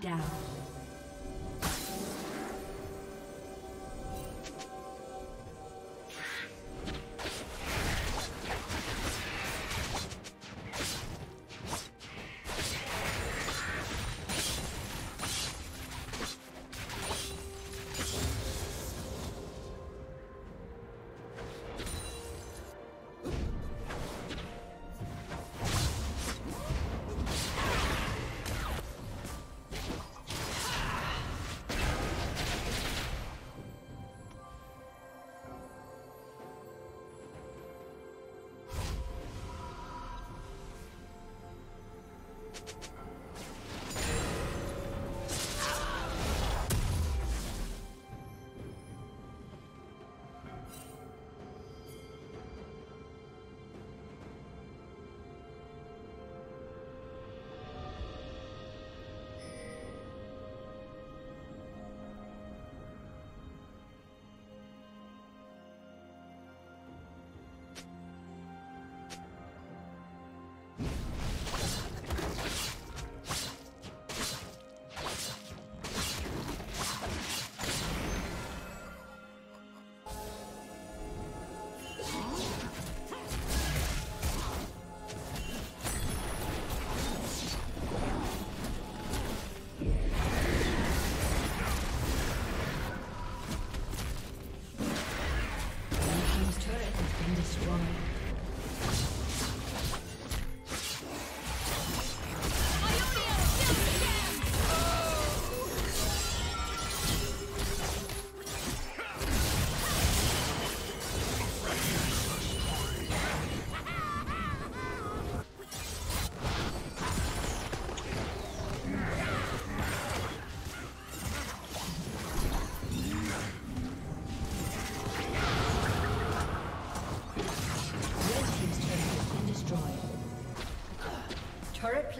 down.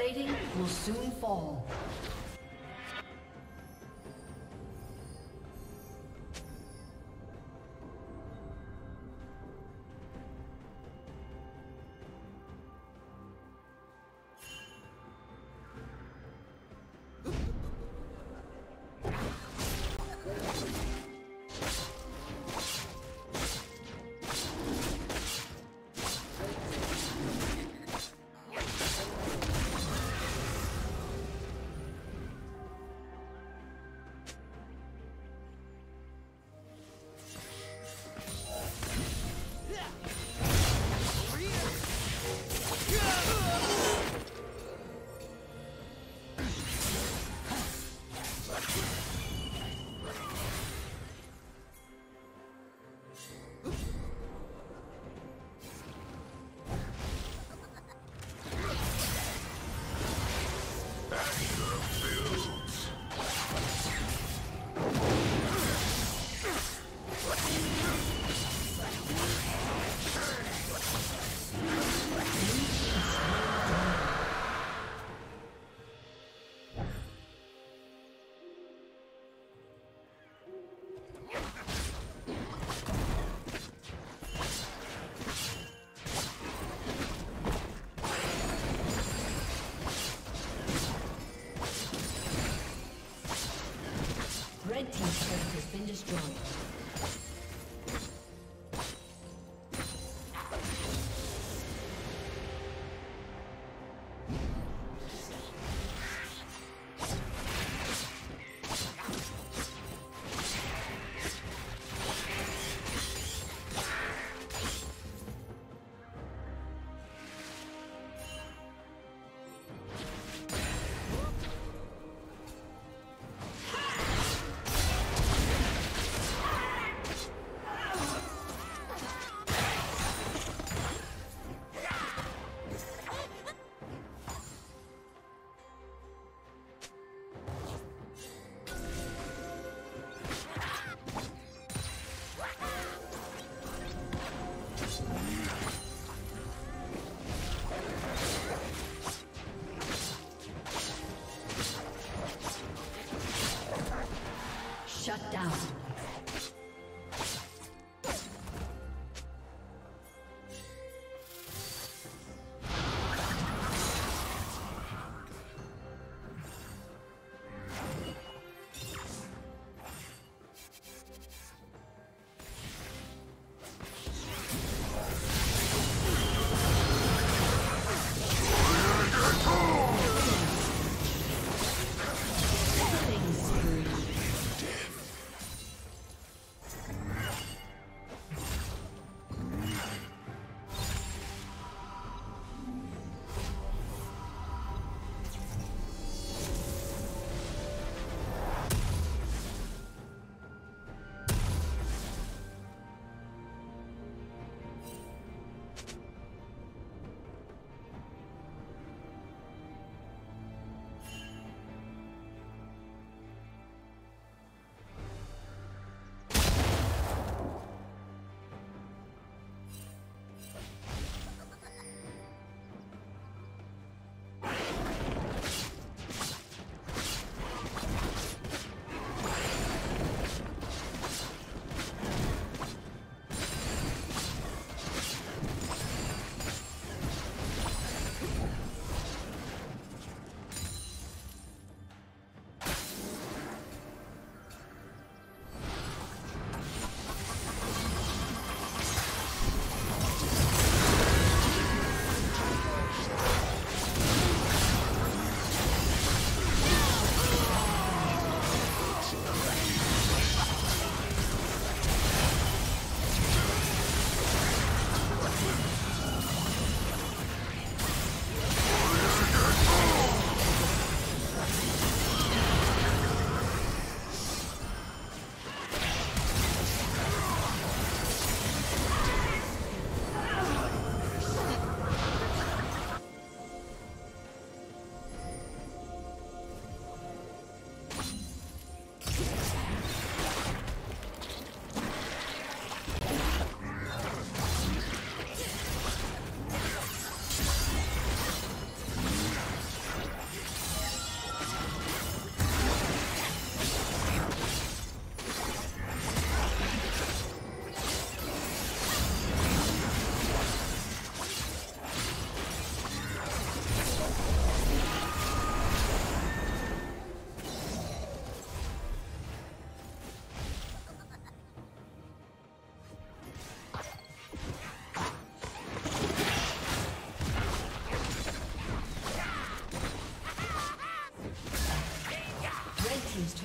Plating will soon fall.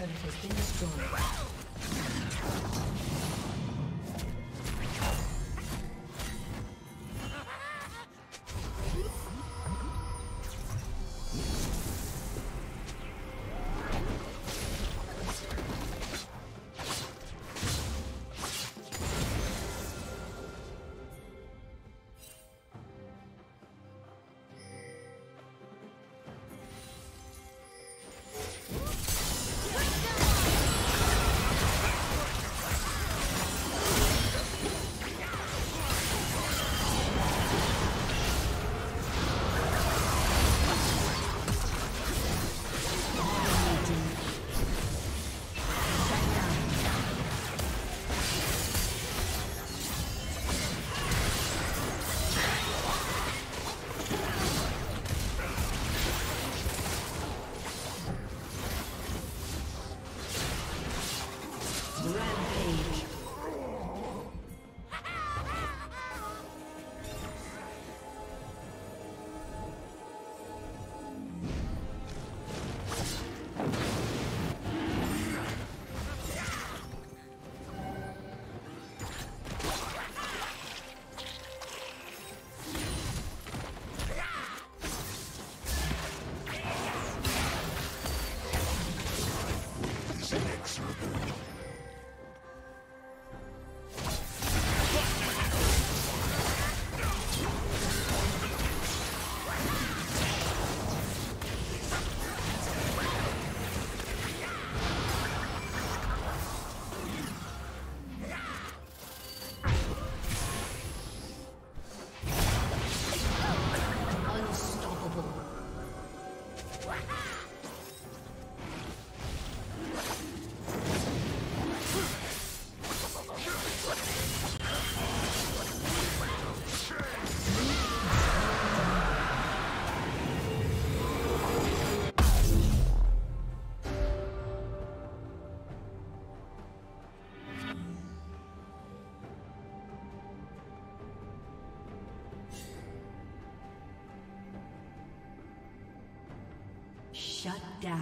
turret has been destroyed. Shut down.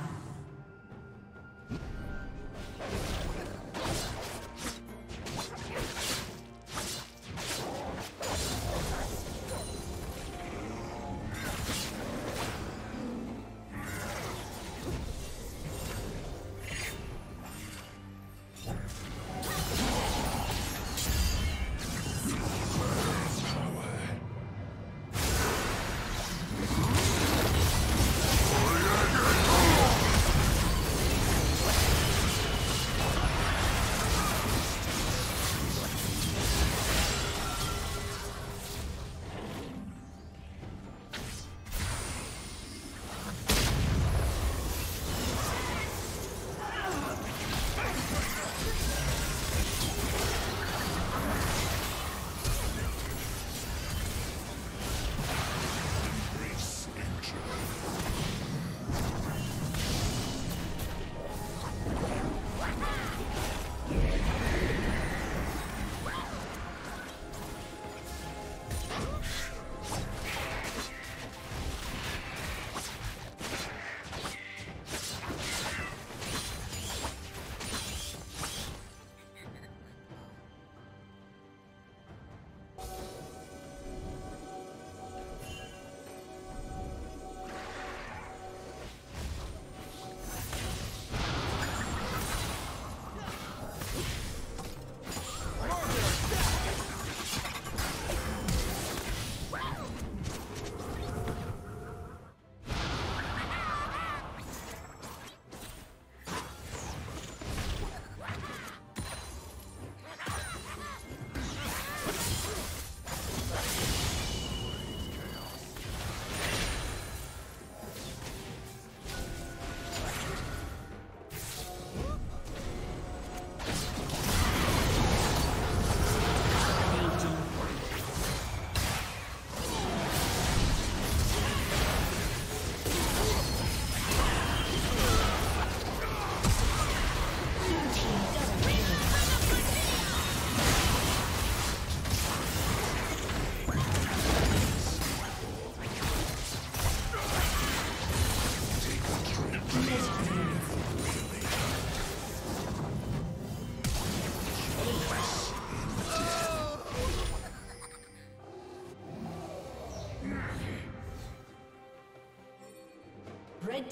Red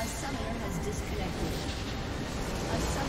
A summoner has disconnected.